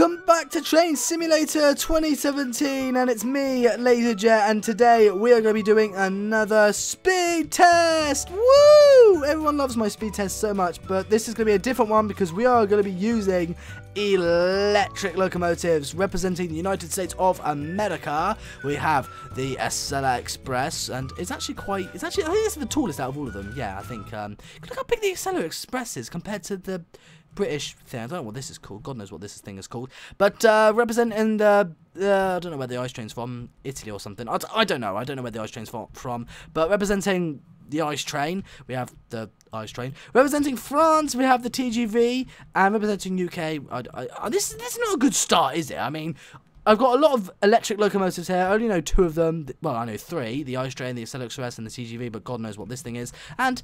Welcome back to Train Simulator 2017, and it's me, LaserJet, and today we are going to be doing another speed test! Woo! Everyone loves my speed test so much, but this is going to be a different one because we are going to be using electric locomotives. Representing the United States of America, we have the Acela Express, and it's actually, I think it's the tallest out of all of them. Yeah, I think, look how big the Acela Express is compared to the British thing. I don't know what this is called. God knows what this thing is called. But representing the I don't know where the Ice Train's from, Italy or something. I don't know. I don't know where the Ice Train's from. But representing the Ice Train, we have the Ice Train. Representing France, we have the TGV, and representing UK. This is not a good start, is it? I mean, I've got a lot of electric locomotives here. I only know two of them. Well, I know three: the Ice Train, the Acela Express, and the TGV. But God knows what this thing is. And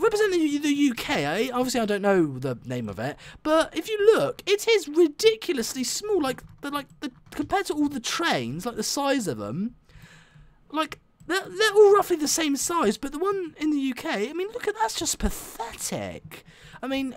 representing the UK, obviously I don't know the name of it, but if you look, it is ridiculously small. Like compared to all the trains, like the size of them, like they're all roughly the same size. But the one in the UK, I mean, look at that's just pathetic. I mean,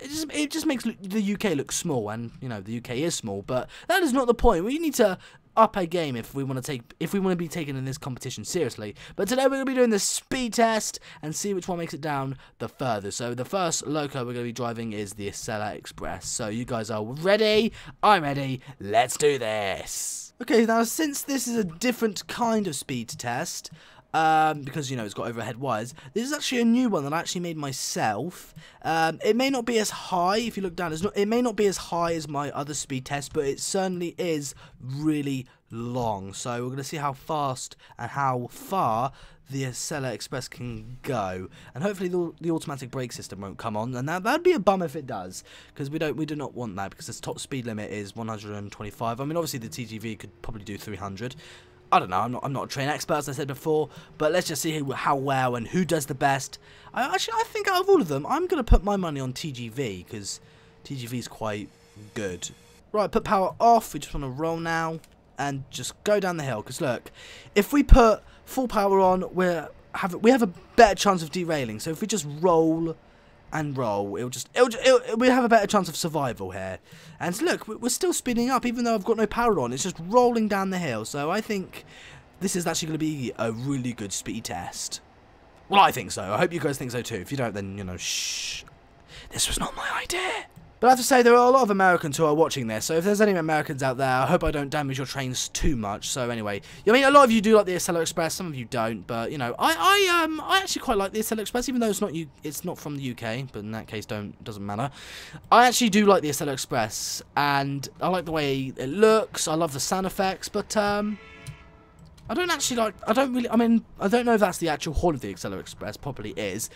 it just makes the UK look small, and you know the UK is small, but that is not the point. We need to up our game if we want to be taken in this competition seriously. But today we're going to be doing the speed test and see which one makes it down the furthest. So the first loco we're going to be driving is the Acela Express. So you guys are ready? I'm ready. Let's do this. Okay, now since this is a different kind of speed test, because, you know, it's got overhead wires. This is actually a new one that I actually made myself. It may not be as high, if you look down, it may not be as high as my other speed test, but it certainly is really long. So we're going to see how fast and how far the Acela Express can go. And hopefully the automatic brake system won't come on. And that'd be a bum if it does, because we do not want that, because this top speed limit is 125. I mean, obviously the TGV could probably do 300. I don't know, I'm not a train expert, as I said before, but let's just see how well and who does the best. I think out of all of them, I'm going to put my money on TGV, because TGV is quite good. Right, put power off, we just want to roll now, and just go down the hill, because look, if we put full power on, we have a better chance of derailing, so if we just roll and roll, we have a better chance of survival here. And look, we're still speeding up, even though I've got no power on. It's just rolling down the hill. So I think this is actually going to be a really good speed test. Well, I think so. I hope you guys think so too. If you don't, then, you know, shh. This was not my idea. But I have to say, there are a lot of Americans who are watching this, so if there's any Americans out there, I hope I don't damage your trains too much. So anyway, I mean, a lot of you do like the Acela Express, some of you don't, but you know, I actually quite like the Acela Express, even though it's not from the UK, but in that case, doesn't matter. I actually do like the Acela Express, and I like the way it looks. I love the sound effects, but I don't actually like. I don't really. I mean, I don't know if that's the actual horn of the Acela Express. Probably is.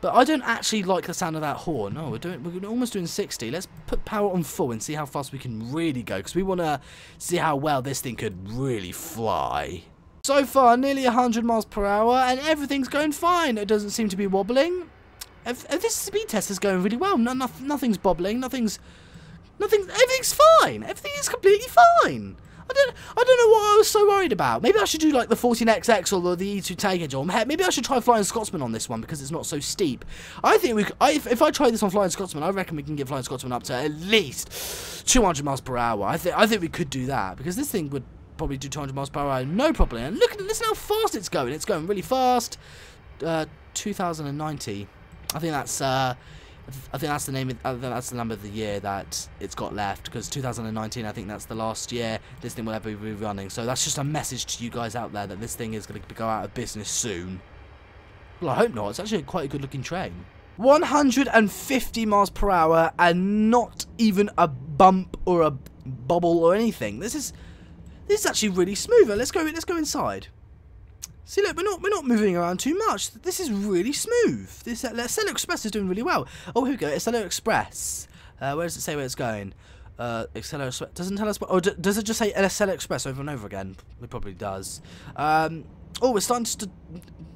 But I don't actually like the sound of that horn. No, we're almost doing 60. Let's put power on full and see how fast we can really go, because we want to see how well this thing could really fly. So far, nearly 100 miles per hour, and everything's going fine. It doesn't seem to be wobbling. This speed test is going really well. Nothing's bobbling. Everything's fine. Everything is completely fine. I don't know what I was so worried about. Maybe I should do like the 14XX or the E2 Taggage, or heck, maybe I should try Flying Scotsman on this one because it's not so steep. I think if I try this on Flying Scotsman, I reckon we can get Flying Scotsman up to at least 200 miles per hour. I think we could do that, because this thing would probably do 200 miles per hour, no problem. And look at this, how fast it's going. It's going really fast. 2090. I think that's. I think that's the name. I think that's the number of the year that it's got left, because 2019. I think that's the last year this thing will ever be running. So that's just a message to you guys out there that this thing is going to go out of business soon. Well, I hope not. It's actually quite a good-looking train. 150 miles per hour, and not even a bump or a bobble or anything. This is actually really smooth. Let's go inside. See, look, we're not moving around too much. This is really smooth. This Acela Express is doing really well. Oh, here we go, Acela Express. Where does it say where it's going? Acela Express doesn't tell us. What, or does it just say Acela Express over and over again? It probably does. Oh, it's starting to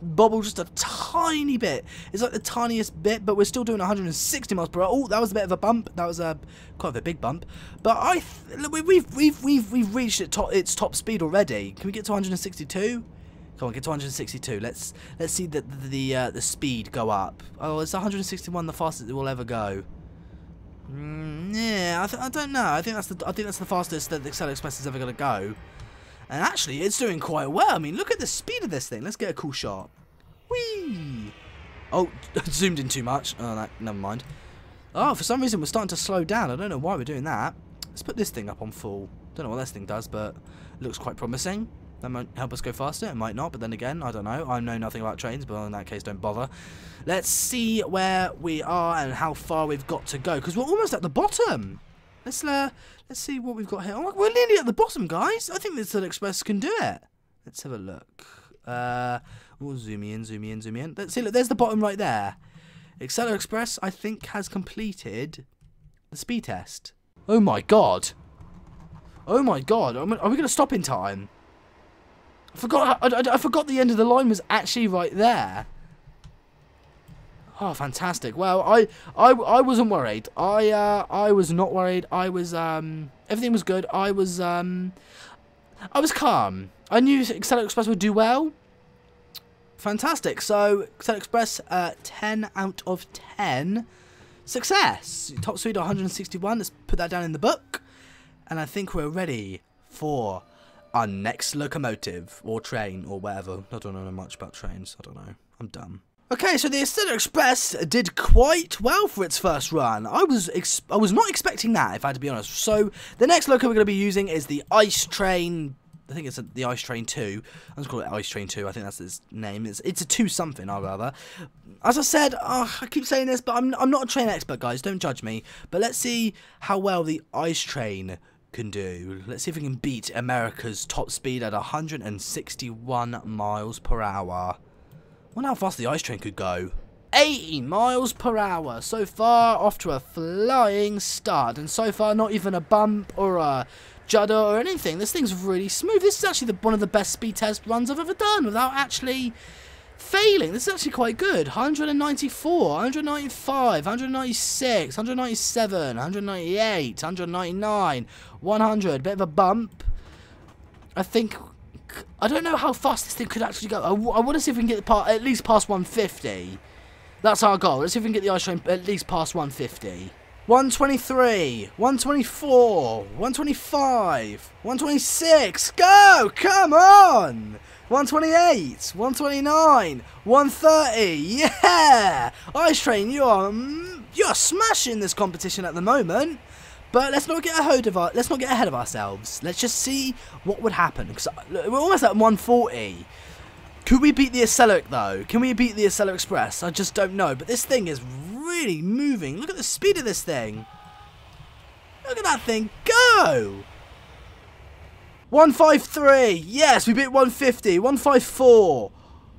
bobble just a tiny bit. It's like the tiniest bit, but we're still doing 160 miles per hour. Oh, that was a bit of a bump. That was a quite a big bump. But we've reached its top speed already. Can we get to 162? Come on, get to 162. Let's see the speed go up. Oh, it's 161, the fastest it will ever go. Yeah, I don't know. I think that's the fastest that the Acela Express is ever going to go. And actually, it's doing quite well. I mean, look at the speed of this thing. Let's get a cool shot. Whee! Oh, zoomed in too much. Oh, that, never mind. Oh, for some reason, we're starting to slow down. I don't know why we're doing that. Let's put this thing up on full. Don't know what this thing does, but it looks quite promising. That might help us go faster. It might not, but then again, I don't know. I know nothing about trains, but in that case, don't bother. Let's see where we are and how far we've got to go, because we're almost at the bottom. Let's see what we've got here. Oh, we're nearly at the bottom, guys. I think this Express can do it. Let's have a look. We'll zoom in, zoom in, zoom in. Let's see. Look, there's the bottom right there. Acela Express, I think, has completed the speed test. Oh my god! Oh my god! Are we going to stop in time? I forgot. I forgot the end of the line was actually right there. Oh, fantastic! Well, I wasn't worried. I was not worried. I was everything was good. I was calm. I knew Acela Express would do well. Fantastic. So Acela Express, 10 out of 10, success. Top speed 161. Let's put that down in the book, and I think we're ready for our next locomotive or train or whatever. I don't know much about trains. I don't know. I'm dumb. Okay, so the Acela Express did quite well for its first run. I was not expecting that, if I had to be honest. So the next loco we're going to be using is the Ice Train. I think it's the Ice Train 2. I'll just call it Ice Train 2. I think that's its name. It's a 2-something, I'd rather. As I said, I keep saying this, but I'm not a train expert, guys. Don't judge me. But let's see how well the Ice Train can do. Let's see if we can beat America's top speed at 161 miles per hour. I wonder how fast the Ice Train could go. 80 miles per hour. So far, off to a flying start. And so far, not even a bump or a judder or anything. This thing's really smooth. This is actually one of the best speed test runs I've ever done without actually failing. This is actually quite good. 194, 195, 196, 197, 198, 199, 100. Bit of a bump. I think... I don't know how fast this thing could actually go. I want to see if we can get at least past 150. That's our goal. Let's see if we can get the Ice Train at least past 150. 123, 124, 125, 126. Go! Come on! 128, 129, 130. Yeah! Ice Train, you're smashing this competition at the moment. But let's not get ahead of ourselves. Let's just see what would happen. Because we're almost at 140. Could we beat the Acela though? Can we beat the Acela Express? I just don't know. But this thing is really moving. Look at the speed of this thing. Look at that thing go. 153. Yes, we beat 150. 154.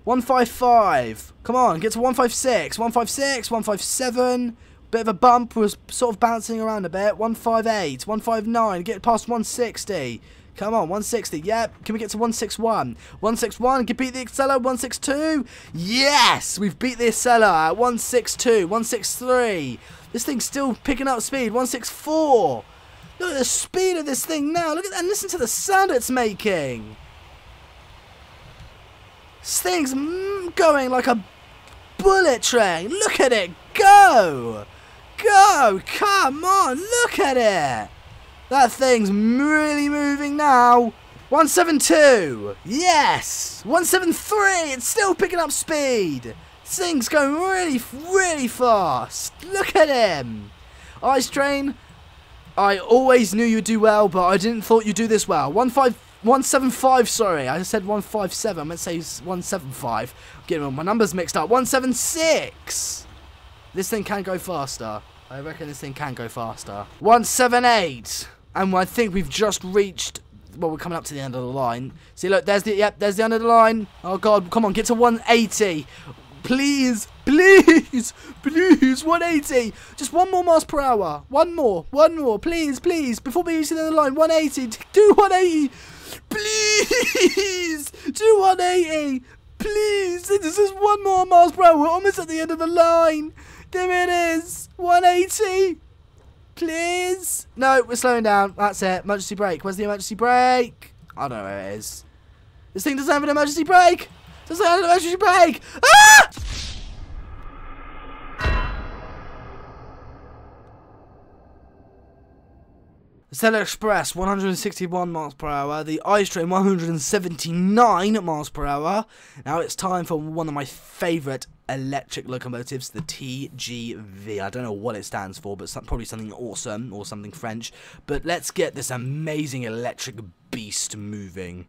155. Come on, get to 156. 156. 157. Bit of a bump, was sort of bouncing around a bit. 158, 159, get past 160. Come on, 160, yep. Can we get to 161? 161, can beat the Acela, 162. Yes, we've beat the Acela at 162, 163. This thing's still picking up speed, 164. Look at the speed of this thing now. Look at that, and listen to the sound it's making. This thing's going like a bullet train. Look at it go. Go! Come on! Look at it! That thing's really moving now. 172! Yes! 173! It's still picking up speed! This thing's going really, really fast! Look at him! Ice Train, I always knew you'd do well, but I didn't thought you'd do this well. 175, sorry. I said 157. I meant to say 175. I'm getting all my numbers mixed up. 176! This thing can go faster. I reckon this thing can go faster. 178. And I think we've just reached... Well, we're coming up to the end of the line. See, look, there's the end of the line. Oh, God, come on, get to 180. Please, please, please, 180. Just 1 more miles per hour. One more, please. Before we reach the end of the line, 180. Do 180. Please, do 180. Please, this is 1 more miles per hour. We're almost at the end of the line. There it is. 180. Please. No, we're slowing down. That's it. Emergency brake. Where's the emergency brake? I don't know where it is. This thing doesn't have an emergency brake. Doesn't have an emergency brake. Ah! Acela Express 161 miles per hour, the Ice Train 179 miles per hour. Now it's time for one of my favourite electric locomotives, the TGV. I don't know what it stands for, but probably something awesome or something French. But let's get this amazing electric beast moving.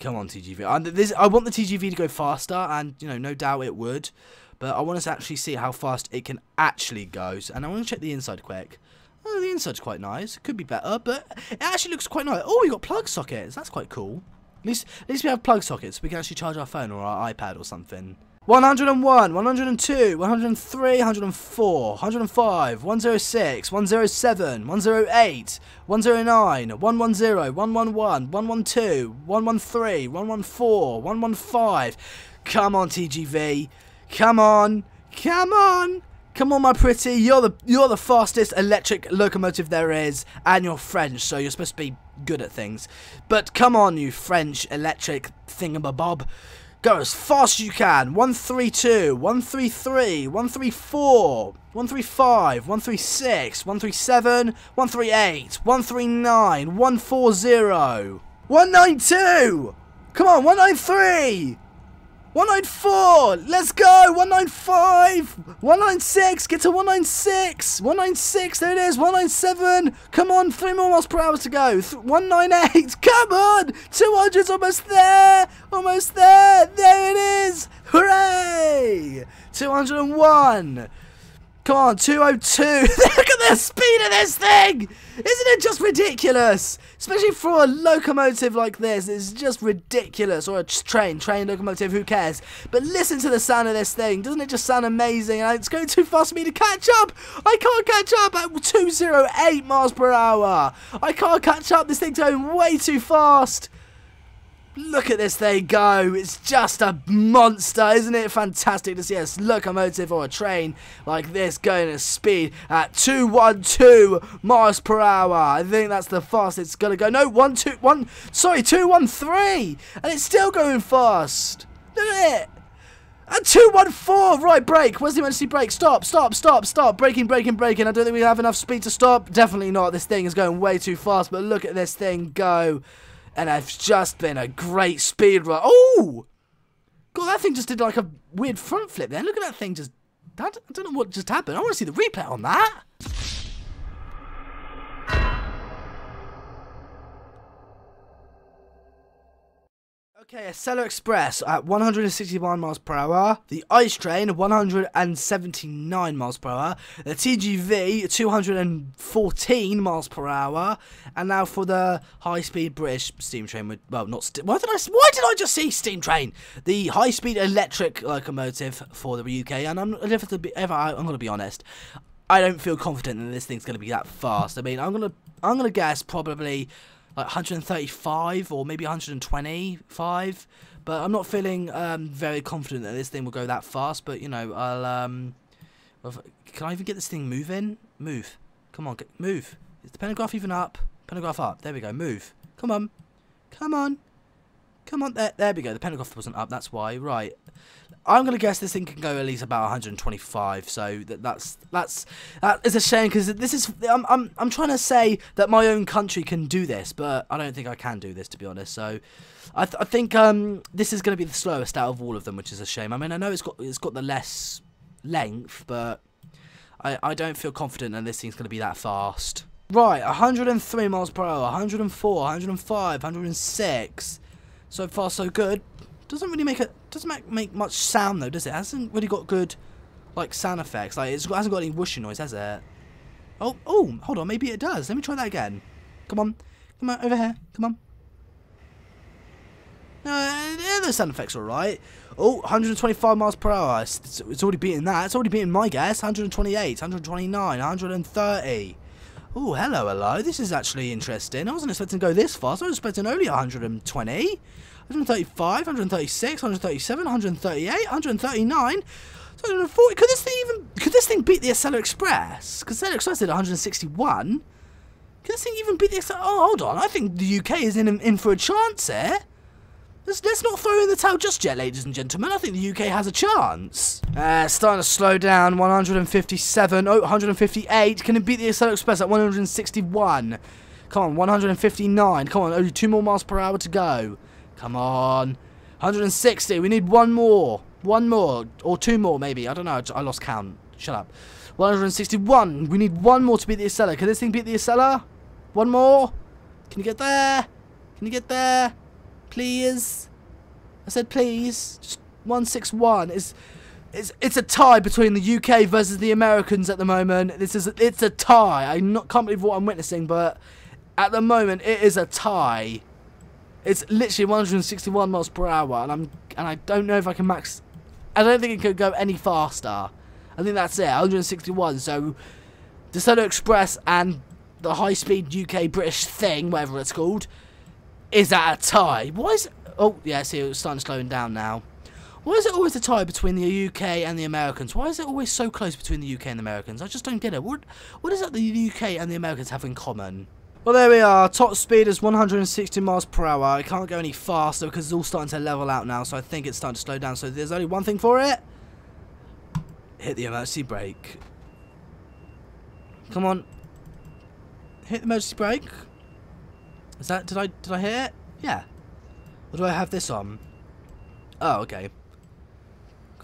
Come on, TGV. I want the TGV to go faster, and you know, no doubt it would. But I want us to actually see how fast it can actually go. And I want to check the inside quick. Oh, the inside's quite nice. It could be better, but it actually looks quite nice. Oh, we got plug sockets. That's quite cool. At least we have plug sockets. We can actually charge our phone or our iPad or something. 101, 102, 103, 104, 105, 106, 107, 108, 109, 110, 111, 112, 113, 114, 115. Come on, TGV. Come on. Come on. Come on, my pretty, you're the fastest electric locomotive there is, and you're French, so you're supposed to be good at things. But come on, you French electric thingamabob. Go as fast as you can. 132, 133, 134, 135, 136, 137, 138, 139, 140, 192! Come on, 193! 194! Let's go! 195! 196! Get to 196! 196! There it is! 197! Come on! 3 more miles per hour to go! 198! Come on! 200's almost there! Almost there! There it is! Hooray! 201! Come on! 202! Look at the speed of this thing! Isn't it just ridiculous? Especially for a locomotive like this, it's just ridiculous. Or a train, locomotive, who cares? But listen to the sound of this thing. Doesn't it just sound amazing? And it's going too fast for me to catch up. I can't catch up at 208 miles per hour. I can't catch up. This thing's going way too fast. Look at this thing go. It's just a monster, isn't it? Fantastic to see a locomotive or a train like this going at speed at 212 miles per hour. I think that's the fastest it's gonna go. No, 213, and it's still going fast. Look at it. And 214, right, brake. Where's the emergency brake? Stop, stop, stop, stop. Braking, braking, braking. I don't think we have enough speed to stop. Definitely not. This thing is going way too fast, but look at this thing go. And I've just been a great speed run. Oh! God, that thing just did like a weird front flip there. Look at that thing just... I don't know what just happened. I want to see the replay on that. Okay, Acela Express at 161 miles per hour, the Ice Train 179 miles per hour, the TGV 214 miles per hour, and now for the high-speed British steam train. With, well, not why did I just see steam train? The high-speed electric locomotive for the UK, and I'm gonna be honest. I don't feel confident that this thing's gonna be that fast. I mean, I'm gonna guess probably. Like 135 or maybe 125, but I'm not feeling very confident that this thing will go that fast. But you know, I'll can I even get this thing moving? Move, come on, move. Is the pantograph even up? Pantograph up. There we go. Move. Come on, come on, come on. There we go. The pantograph wasn't up. That's why. Right. I'm gonna guess this thing can go at least about 125. So that is a shame because this is I'm trying to say that my own country can do this, but I don't think I can do this, to be honest. So I think this is gonna be the slowest out of all of them, which is a shame. I mean, I know it's got the less length, but I don't feel confident that this thing's gonna be that fast. Right, 103 miles per hour, 104, 105, 106. So far, so good. Doesn't really make much sound though, does it? Hasn't really got good like sound effects. Like it hasn't got any whooshing noise, has it? Oh, hold on, maybe it does. Let me try that again. Come on, come on over here. Come on. No, yeah, those sound effects are alright. Oh, 125 miles per hour. It's already beating that. It's already beating my guess. 128, 129, 130. Oh, hello, hello. This is actually interesting. I wasn't expecting to go this fast. I was expecting only 120. 135, 136, 137, 138, 139, 140. Could this thing beat the Acela Express? Because Acela Express did 161. Could this thing even beat the Acela? Oh, hold on. I think the UK is in for a chance here. Let's not throw in the towel just yet, ladies and gentlemen. I think the UK has a chance. Starting to slow down. 157. Oh, 158. Can it beat the Acela Express at 161? Come on, 159. Come on, only 2 more miles per hour to go. Come on. 160. We need one more. One more. Or 2 more, maybe. I don't know. I lost count. Shut up. 161. We need 1 more to beat the Acela. Can this thing beat the Acela? 1 more. Can you get there? Can you get there? Please. I said please. Just 161. It's a tie between the UK versus the Americans at the moment. It's a tie. I can't believe what I'm witnessing, but at the moment it is a tie. It's literally 161 miles per hour, and I don't know if I can max. I don't think it could go any faster. I think that's it, 161. So the Acela Express and the high-speed UK British thing, whatever it's called, is at a tie. Why is it? Oh yeah, see, it's starting to slow down now. Why is it always a tie between the UK and the Americans? Why is it always so close between the UK and the Americans? I just don't get it. What is it the UK and the Americans have in common? Well, there we are. Top speed is 160 miles per hour. It can't go any faster because it's all starting to level out now. So I think it's starting to slow down. So there's only one thing for it. Hit the emergency brake. Come on. Hit the emergency brake. Is that... Did I hit it? Yeah. Or do I have this on? Oh, okay.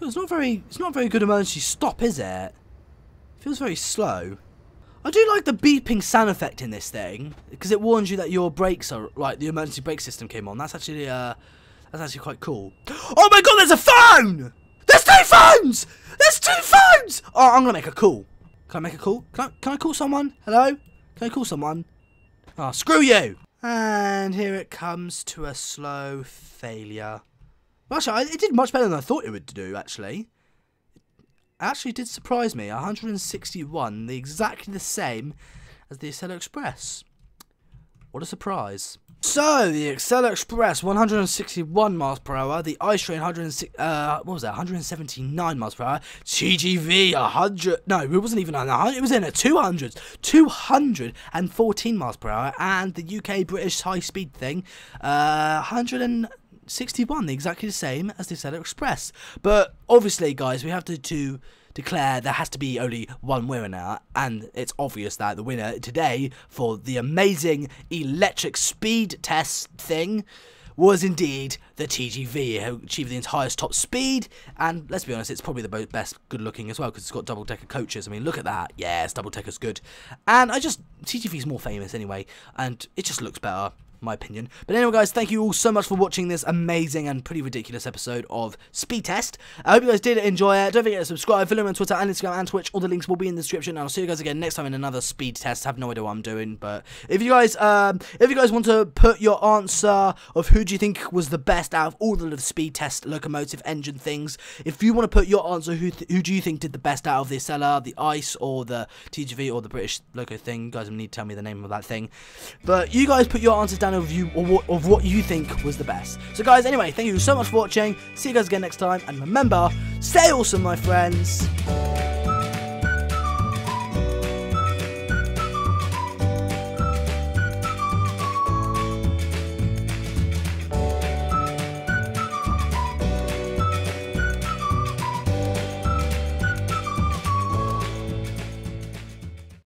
It's not very good emergency stop, is it? Feels very slow. I do like the beeping sound effect in this thing because it warns you that your brakes are like the emergency brake system came on. That's actually quite cool. Oh my god, there's a phone! There's 2 phones! There's 2 phones! Oh, I'm gonna make a call. Can I make a call? Can I call someone? Hello? Can I call someone? Oh, screw you! And here it comes to a slow failure. Actually, it did much better than I thought it would do, actually. It actually did surprise me. 161, exactly the same as the Acela Express. What a surprise. So, the Acela Express, 161 miles per hour. The Ice Train, 179 miles per hour. TGV, 100. No, it wasn't even 100. It was in the 200s. 214 miles per hour. And the UK British high-speed thing, 161, exactly the same as the Acela Express. But obviously, guys, we have to declare there has to be only one winner now, and it's obvious that the winner today for the amazing electric speed test thing was indeed the TGV, who achieved the highest top speed. And let's be honest, it's probably the best good looking as well, because it's got double-decker coaches. I mean, look at that. Yes, double-decker's good. And TGV's more famous anyway, and it just looks better. My opinion. But anyway, guys, thank you all so much for watching this amazing and pretty ridiculous episode of Speed Test. I hope you guys did enjoy it. Don't forget to subscribe, follow me on Twitter and Instagram and Twitch. All the links will be in the description, and I'll see you guys again next time in another Speed Test. I have no idea what I'm doing, but if you guys want to put your answer of who do you think was the best out of all the Speed Test locomotive engine things, if you want to put your answer, who do you think did the best out of the Acela, the Ice, or the TGV, or the British loco thing? You guys need to tell me the name of that thing. But you guys put your answers down of what you think was the best. So guys, anyway, thank you so much for watching. See you guys again next time, and remember, stay awesome, my friends.